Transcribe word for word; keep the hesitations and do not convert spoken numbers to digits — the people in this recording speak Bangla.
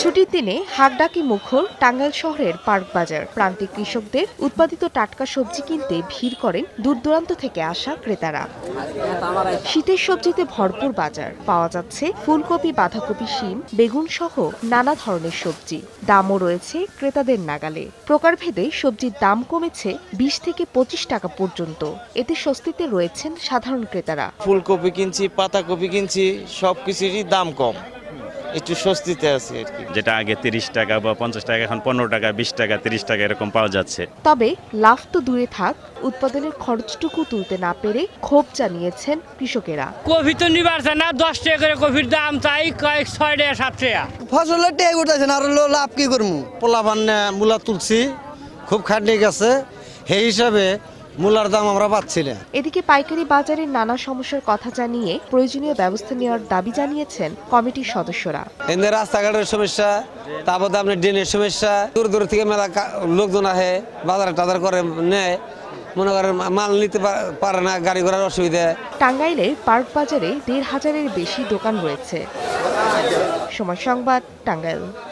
ছুটির দিনে হাঁকডাকি মুখর টাঙ্গাইল শহরের পার্ক বাজার। প্রান্তিক কৃষকদের উৎপাদিত টাটকা সবজি কিনতে ভিড় করেন দূরদূরান্ত থেকে আসা ক্রেতারা। শীতের সবজিতে ভরপুর বাজার, পাওয়া যাচ্ছে ফুলকপি, বাঁধাকপি, শিম, বেগুন সহ নানা ধরনের সবজি। দামও রয়েছে ক্রেতাদের নাগালে। প্রকারভেদে সবজির দাম কমেছে বিশ থেকে পঁচিশ টাকা পর্যন্ত। এতে স্বস্তিতে রয়েছেন সাধারণ ক্রেতারা। ফুলকপি কিনছি, পাতাকপি কিনছি, সবকিছুরই দাম কম, একটু স্বস্তিতে আছে আর কি। যেটা আগে তিরিশ টাকা বা পঞ্চাশ টাকা, এখন পনেরো টাকা, বিশ টাকা, তিরিশ টাকা এরকম পাওয়া যাচ্ছে। তবে লাভ তো দূরে থাক, উৎপাদনের খরচটুকু তুলতে না পেরে ক্ষোভ জানিয়েছেন কৃষকেরা। কফি তো নিবারছে না, দশ টাকা করে কফির দাম, তাই কয়েক ছয় টাকা সাত টাকা ফসলের টাকা উঠেছে না। আর লাভ কি করবো, পোলা বান্না মূলা তুলছি, খুব খাটনি গেছে, সেই হিসাবে মূলার দাম আমরা পাচ্ছি না। এদিকে পাইকারি বাজারে নানা সমস্যার কথা জানিয়ে প্রয়োজনীয় ব্যবস্থা নেওয়ার দাবি জানিয়েছেন কমিটির সদস্যরা। এদের রাস্তাঘাটের সমস্যা, তারপর আপনার ড্রেনের সমস্যা, দূর দূর থেকে মেলা লোকজন আসে, বাজার টাজার করে নেয়, মনে করেন মাল নিতে পারে না, গাড়ি ঘোড়ার অসুবিধা। টাঙ্গাইলে পার্ক বাজারে দেড় হাজারের বেশি দোকান রয়েছে। সময় সংবাদ, টাঙ্গাইল।